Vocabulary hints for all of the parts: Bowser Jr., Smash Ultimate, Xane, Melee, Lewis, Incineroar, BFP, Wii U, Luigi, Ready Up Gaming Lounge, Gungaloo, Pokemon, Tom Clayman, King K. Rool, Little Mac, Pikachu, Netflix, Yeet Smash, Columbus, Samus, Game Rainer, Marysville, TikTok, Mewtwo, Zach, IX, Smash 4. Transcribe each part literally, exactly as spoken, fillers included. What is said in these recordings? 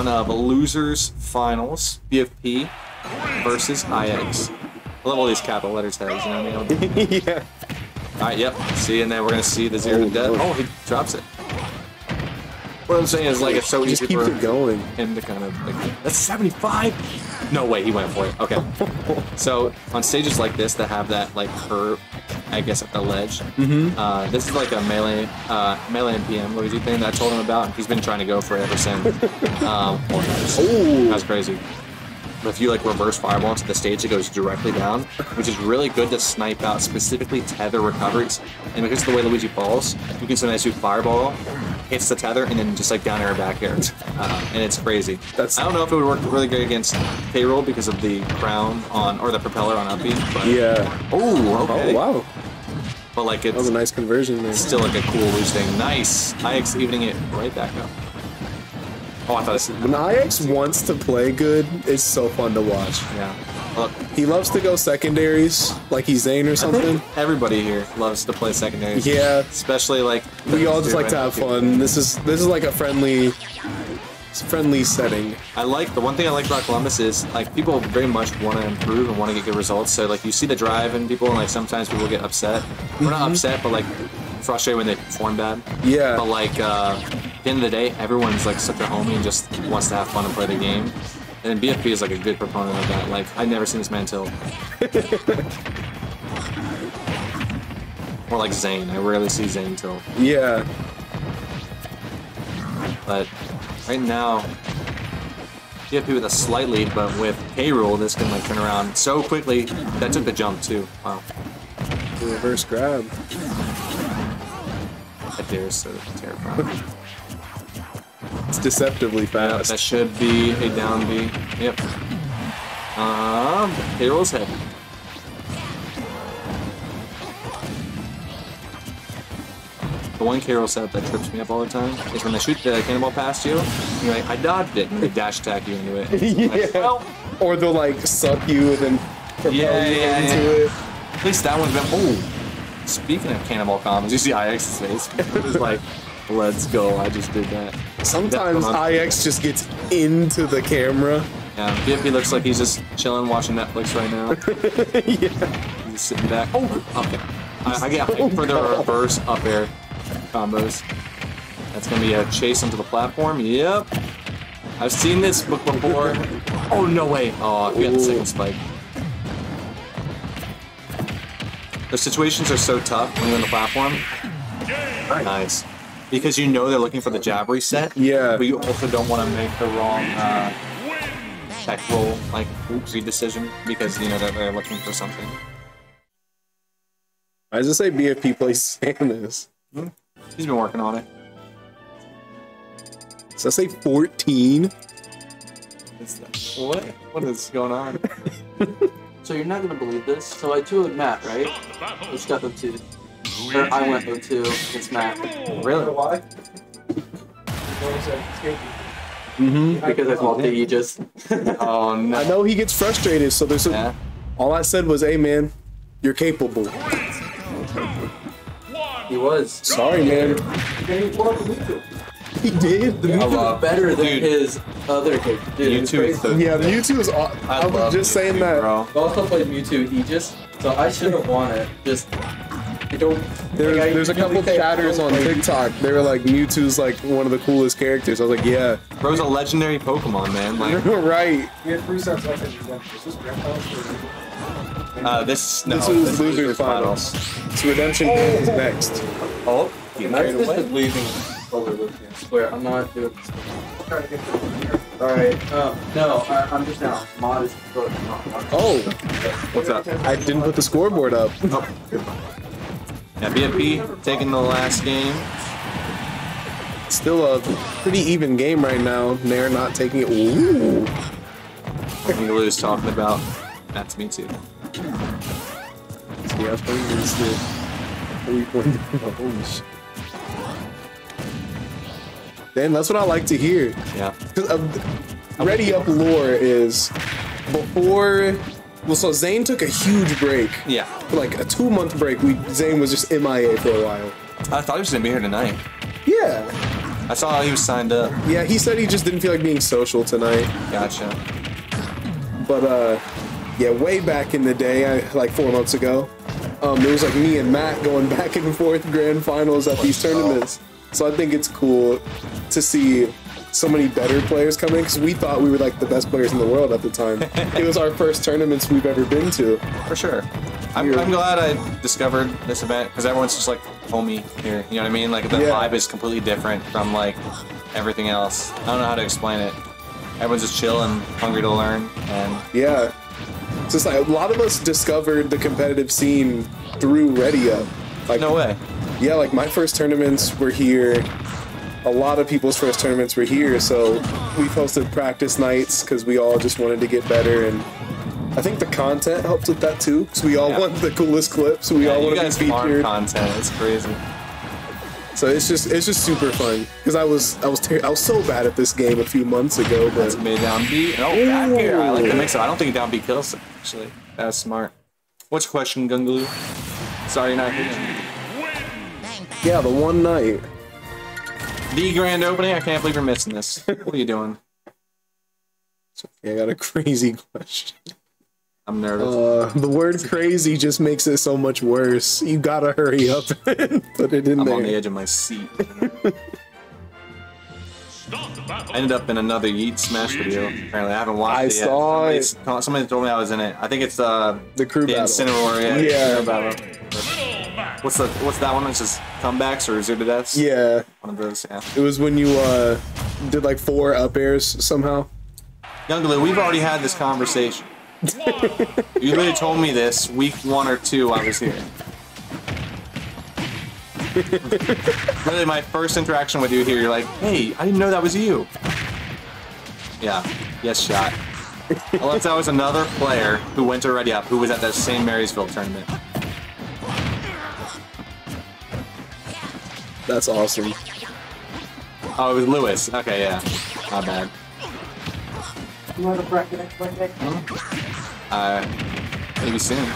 on uh, the losers finals, B F P versus I X. I love all these capital letters tags, you know what I mean? Yeah. Alright, yep. See, and then we're gonna see the zero oh, to death. Oh, he drops it. What I'm saying is, like, it's so easy for it going. him to kind of, like, that's seventy-five! No way, he went for it. Okay. So, on stages like this that have that, like, curve, I guess, at the ledge, mm-hmm. uh, this is like a melee, uh, melee and P M Luigi thing that I told him about, and he's been trying to go for it ever since. um, oh, nice. Ooh. That's crazy. But if you like reverse fireball to the stage, it goes directly down, which is really good to snipe out specifically tether recoveries. And because of the way Luigi falls, you can sometimes do fireball, hits the tether, and then just like down air back air. Uh, and it's crazy. That's, I don't know if it would work really good against K. Rool because of the crown on, or the propeller on upbeat. But, yeah. Oh, okay. Oh, wow. But like it's, that was a nice conversion there. Still like a cool loose thing. Nice. I X evening it right back up. Oh, I thought this, when I X wants to play good, it's so fun to watch. Yeah. Look, he loves to go secondaries, like he's Xane or something. Everybody here loves to play secondaries. Yeah. Especially like we all just like to have fun. This is this is like a friendly friendly setting. I like the one thing I like about Columbus is like people very much want to improve and want to get good results. So like you see the drive in people, and like sometimes people get upset. Mm-hmm. We're not upset, but like frustrated when they perform bad. Yeah. But like. Uh, At the end of the day, everyone's like such a homie and just wants to have fun and play the game. And B F P is like a good proponent of that. Like, I've never seen this man tilt. More like Xane. I rarely see Xane tilt. Yeah. But right now, B F P with a slight lead, but with K. Rool, this can like turn around so quickly. That took the jump too. Wow. The reverse grab. That there is so terrifying. It's deceptively fast. Yep, that should be a down B. Yep. Um, K. Rool's head. The one K. Rool setup that trips me up all the time is when they shoot the cannonball past you, and you're like, I dodged it, and they dash attack you into it. Yeah. Like, well. Or they'll like suck you and then propel yeah, you yeah, into yeah. it. At least that one's been. Oh, speaking of cannonball combos, you see I X's face. It's like. Let's go, I just did that. Sometimes I X just gets into the camera. Yeah, B F P looks like he's just chilling, watching Netflix right now. Yeah. He's sitting back. Oh, okay. I, I get hyped oh, for the reverse up air combos. That's going to be a chase onto the platform. Yep. I've seen this book before. Oh, no way. Oh, we got the second spike. Their situations are so tough when you're on the platform. Nice. Because you know they're looking for the jab reset. Yeah. But you also don't want to make the wrong uh, tech roll, like, oopsie decision, because you know that they're looking for something. Why does it say B F P plays Samus? Hmm? He's been working on it. Does that say fourteen? That, what? What is going on? So you're not going to believe this. So I two-would Matt, right? Which got them two. Or I went oh two against Matt. Really? Why? Mm-hmm. Because I called you just. Oh no! I know he gets frustrated, so there's. A, yeah. All I said was, "Hey man, you're capable." He was. Sorry, man. He did. The Mewtwo yeah, was better than dude. his other kid. Dude, Mewtwo is the yeah, Mewtwo is. Aw I, I was just Mewtwo, saying that. Bro. I also played Mewtwo. He just. So I should have won it. Just. I don't, there's, like, I there's a couple chatters on TikTok. They were like, Mewtwo's like one of the coolest characters. I was like, yeah. Bro's a legendary Pokemon, man. Like, right. Uh, this, no. This was this Loser's Finals. Finals. So Redemption oh. is next. Oh, he might be losing over Luffy. I swear, I'm not doing this. Alright, um, no, I, I'm just now. Mod is not mod. Oh. What's up? I didn't put the scoreboard up. Oh. Yeah, B F P taking the last game. Still a pretty even game right now. They're not taking it. Ooh. I think Lewis talking about that's me too. Yeah, three point. Damn, that's what I like to hear. Yeah. Uh, Ready Up lore is before. Well, so Xane took a huge break. Yeah. For like a two month break, we Xane was just M I A for a while. I thought he was gonna be here tonight. Yeah. I saw he was signed up. Yeah, he said he just didn't feel like being social tonight. Gotcha. But, uh, yeah, way back in the day, I, like four months ago, um, it was like me and Matt going back and forth grand finals at these tournaments. So I think it's cool to see so many better players coming in, because we thought we were like the best players in the world at the time. It was our first tournaments we've ever been to. For sure. I'm, I'm glad I discovered this event, because everyone's just like homie here. You know what I mean? Like the yeah. vibe is completely different from like everything else. I don't know how to explain it. Everyone's just chill and hungry to learn. And yeah. It's just like a lot of us discovered the competitive scene through Ready Up. Like, no way. Yeah, like my first tournaments were here. A lot of people's first tournaments were here, so we hosted practice nights because we all just wanted to get better, and I think the content helped with that too, because we all yeah. want the coolest clips. We yeah, all want to be featured. Content, it's crazy. So it's just it's just super fun, because I was I was ter I was so bad at this game a few months ago. But that's mid down B. Oh, Ooh. back here. I like the mix up. I don't think down B kills it, actually. That was smart. What's your question, Gungaloo? Sorry, you're not here. Yeah, the one night. The grand opening? I can't believe you're missing this. What are you doing? I got a crazy question. I'm nervous. Uh, the word crazy just makes it so much worse. You gotta hurry up and put it in I'm there. I'm on the edge of my seat. I ended up in another Yeet Smash video. Apparently, I haven't watched I it yet. I saw it. Somebody, somebody told me I was in it. I think it's uh, the crew the battle. Incineroar, yeah. yeah. The battle. What's the what's that one? It's just comebacks or zero to deaths? Yeah. One of those, yeah. It was when you uh did like four up airs somehow. Gungaloo, we've already had this conversation. You literally told me this week one or two I was here. Literally my first interaction with you here, you're like, hey, I didn't know that was you. Yeah, yes shot. Unless that was another player who went to Ready Up who was at that same Marysville tournament. That's awesome. Oh, it was Lewis. Okay, yeah. My bad. You want to break the next break next Uh, maybe soon.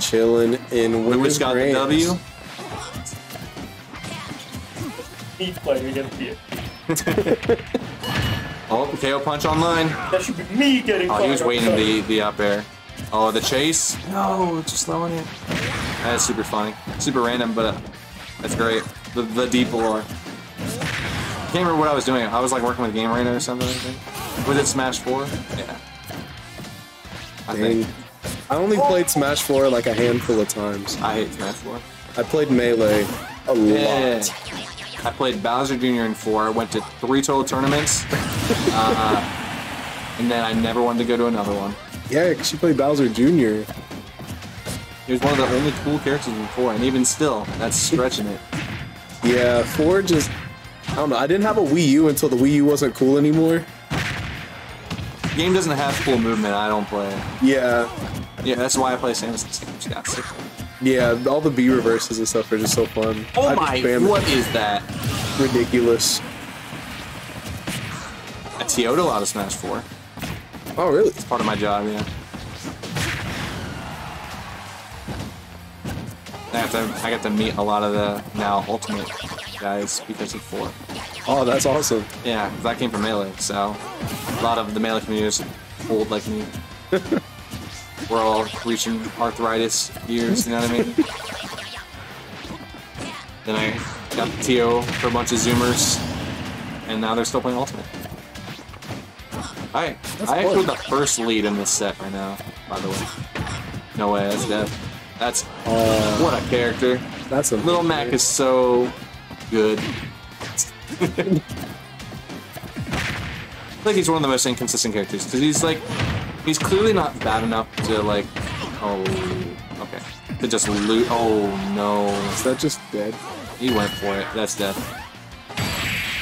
Chilling in Lewis got the W. He's playing against you. Oh, K O punch online. That should be me getting Oh, he was waiting the, the up air. Oh, the chase? No, just slowing it. That's super funny. Super random, but... Uh, That's great. The, the deep lore. Can't remember what I was doing. I was like working with Game Rainer or something. I think. Was it Smash four? Yeah. I Dang. think. I only played Smash four like a handful of times. I hate Smash four. I played Melee a yeah. lot. I played Bowser Junior in four. I went to three total tournaments. uh, and then I never wanted to go to another one. Yeah, because you played Bowser Junior He was one of the only cool characters in four, and even still, that's stretching it. Yeah, four just... I don't know, I didn't have a Wii U until the Wii U wasn't cool anymore. The game doesn't have cool movement, I don't play it. Yeah. Yeah, that's why I play Samus. Yeah, all the B reverses and stuff are just so fun. Oh my, what is that? Ridiculous. I T O'd a lot of Smash four. Oh, really? It's part of my job, yeah. I got, to, I got to meet a lot of the now Ultimate guys because of four. Oh, that's awesome. Yeah, because I came from Melee, so a lot of the Melee community is old like me. We're all reaching arthritis years, you know what I mean? Then I got T O for a bunch of Zoomers, and now they're still playing Ultimate. Alright, I actually have the first lead in this set right now, by the way. No way, that's death. That's uh, what a character. That's a Little Mac is so good. I think he's one of the most inconsistent characters because he's like, he's clearly not bad enough to like, oh, okay, to just loot. Oh no, is that just dead? He went for it. That's death.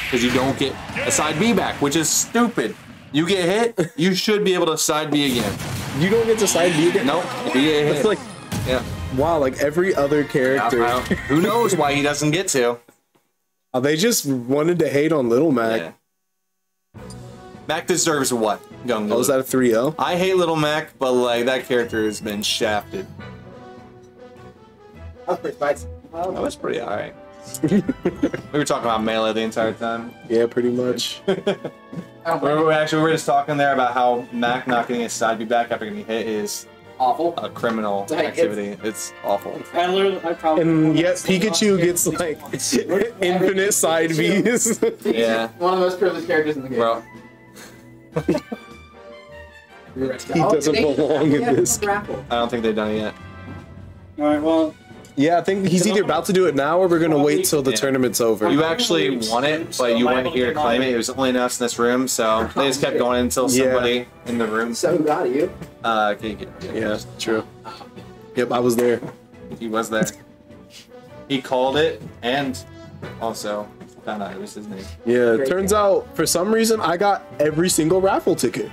Because you don't get a side B back, which is stupid. You get hit, you should be able to side B again. You don't get to side B again. Nope. If you get hit. It's like. Yeah. Wow, like every other character. Yeah, who knows why he doesn't get to? Oh, they just wanted to hate on Little Mac. Yeah. Mac deserves what? Gungaloo. Oh, is that a three oh? I hate Little Mac, but like that character has been shafted. That was pretty alright. We were talking about Melee the entire time. Yeah, pretty much. Remember, actually, we were just talking there about how Mac not getting his side B back after getting hit is awful. A criminal like, activity. It's, it's awful. I literally, I probably and yet Pikachu gets like infinite side B's. Yeah. One of the most privileged characters in the game. Bro. He doesn't belong in this. I don't think they've done it yet. All right. Well. Yeah, I think he's either about to do it now or we're going to wait till the yeah. tournament's over. You actually won it, but you weren't here to claim it. It was only announced in this room, so they just kept going until somebody yeah. in the room. So proud of you. Uh, okay, yeah, yeah, yeah, true. Yep, I was there. He was there. He called it and also found out it was his name. Yeah, it turns out for some reason I got every single raffle ticket.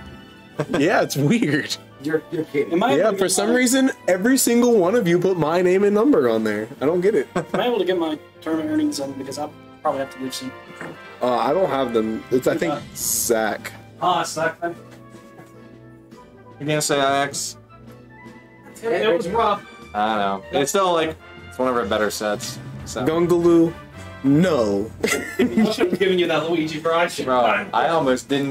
Yeah, it's weird. You're, you're kidding. Yeah, for some mine? reason, every single one of you put my name and number on there. I don't get it. Am I able to get my tournament earnings on? Because I'll probably have to leave soon. Uh, I don't have them. It's, I think, Zach. Ah, Zach. You're going to say I X? It was rough. I don't know. That's it's still, like, it's one of our better sets. So. Gungaloo, no. I should have given you that Luigi variety. Bro, I almost didn't.